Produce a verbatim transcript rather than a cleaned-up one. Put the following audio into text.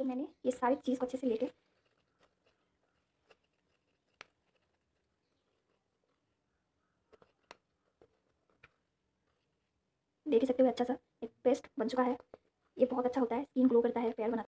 तो मैंने ये सारी चीज़ को अच्छे से लेके देख सकते हो, अच्छा सा एक पेस्ट बन चुका है। ये बहुत अच्छा होता है, स्किन ग्लो करता है, फेयर बनाता है।